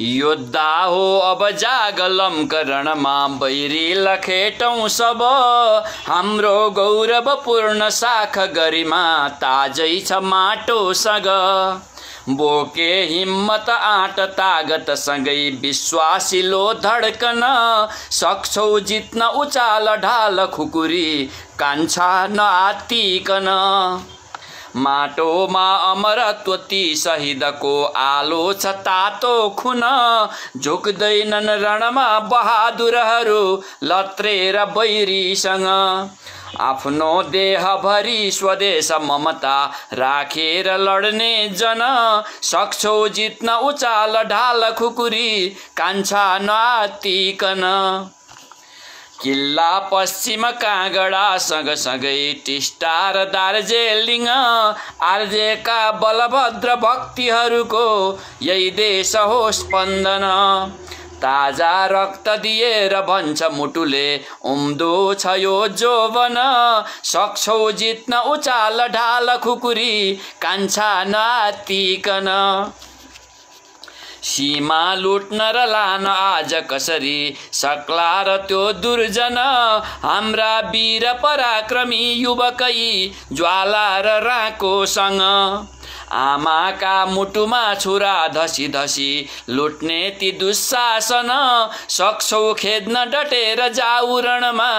योद्धा हो अब जागलम करण मां बैरी लखेटौं सब हाम्रो गौरवपूर्ण शाख गरिमा ताजै छ माटोसँग। बोके हिम्मत आँट तागत सँगै विश्वासिलो धड्कन सक्छौ जित्न उचाल ढाल खुकुरी कान्छा नआत्तिकन। माटोमा अमरत्व ती शहीदको आलो छ तातो खुन झुक्दैनन् रणमा बहादुरहरू लत्रेर बैरीसँग। आफ्नो देहभरि स्वदेश ममता राखेर लड्ने जन सक्छौ जित्न उचाल ढाल खुकुरी कान्छा नआत्तिकन। किल्ला पश्चिम काँगडा सँगसँगै टिस्टा र दार्जिलिङ आर्जेका बलभद्र भक्तिहरूको यही देश हो स्पन्दन। ताजा रक्त दिएर भन्छ मुटुले उम्दो छ यो जोवन सक्छौ जित्न उचाल ढाल खुकुरी कान्छा नआत्तिकन। सीमा लुट्न र लान आज कसरी सक्ला र त्यो दुर्जन हाम्रा वीर पराक्रमी युवकै ज्वाला र राकोसँग। आमाका मुटुमा छुरा धसी धसी लुट्ने ती दुस्सासन सक्छौ खेद्न डटेर जाऊ रणमा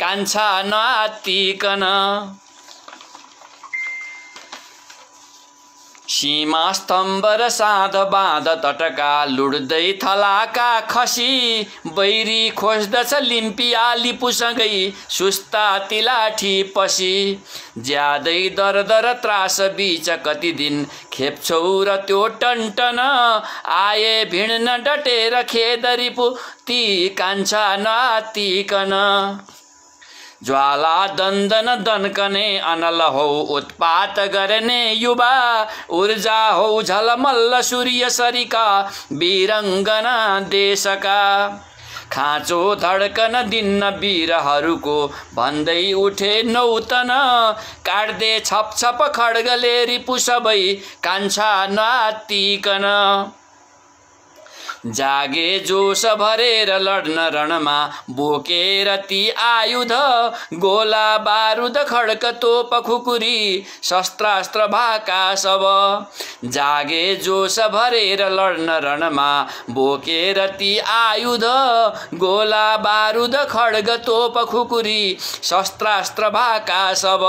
कान्छा नआत्तिकन। सीमा स्तम्भ र साध बाँध तटका लुड्दै थलाका खसी बैरी खोज्दछ लिम्पिया लिपुसँगै सुस्ता तिलाठी पसी। ज्यादै दर्द र त्रास बीच कति दिन खेप्छौ र त्यो टन्टन आए भिड्न डटेर खेद रिपु ती कान्छा नआत्तिकन। ज्वाला दन्दन दन्कने अनल हौ उत्पात गर्ने युवा ऊर्जा हौ झलमल्ल सूर्य सरीका वीरङ्गना देशका। खाँचो धड्कन दिन्न वीरहरूको भन्दै उठे नौतन काट्दै छपछप खड्गले रिपु सबै कान्छा नआत्तिकन। जागे जोस भरेर लड्न रणमा बोकेर ती आयुध गोला बारुद खड्क तोप खुकुरी शस्त्रास्त्र भाका सब। जागे जोस भरेर लड्न रणमा बोकेर ती आयुध गोला बारुद खड्क तोप खुकुरी शस्त्रास्त्र भाका सब।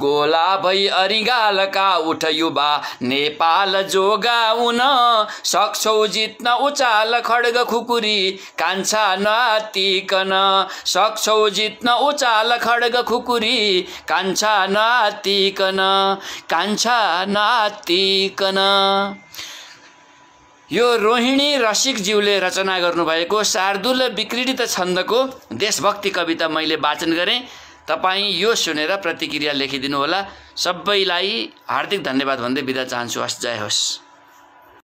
गोला भई अरिगालका उठ युवा नेपाल जोगाउन सक्छौ जित्न उचाल खड्ग खुकुरी कान्छा नआत्तिकन। सक्छौ जित्न उचाल खड्ग खुकुरी कान्छा नआत्तिकन। कान्छा नआत्तिकन। यो रोहिणी रसिकज्यूले रचना गर्नुभएको शार्दुल विक्रीडित छन्दको देशभक्ति कविता मैले वाचन गरेँ। तपाईं यो सुनेर प्रतिक्रिया लेखिदिनु होला। सबैलाई हार्दिक धन्यवाद भन्दै बिदा चाहन्छु। हस्, जय होस्।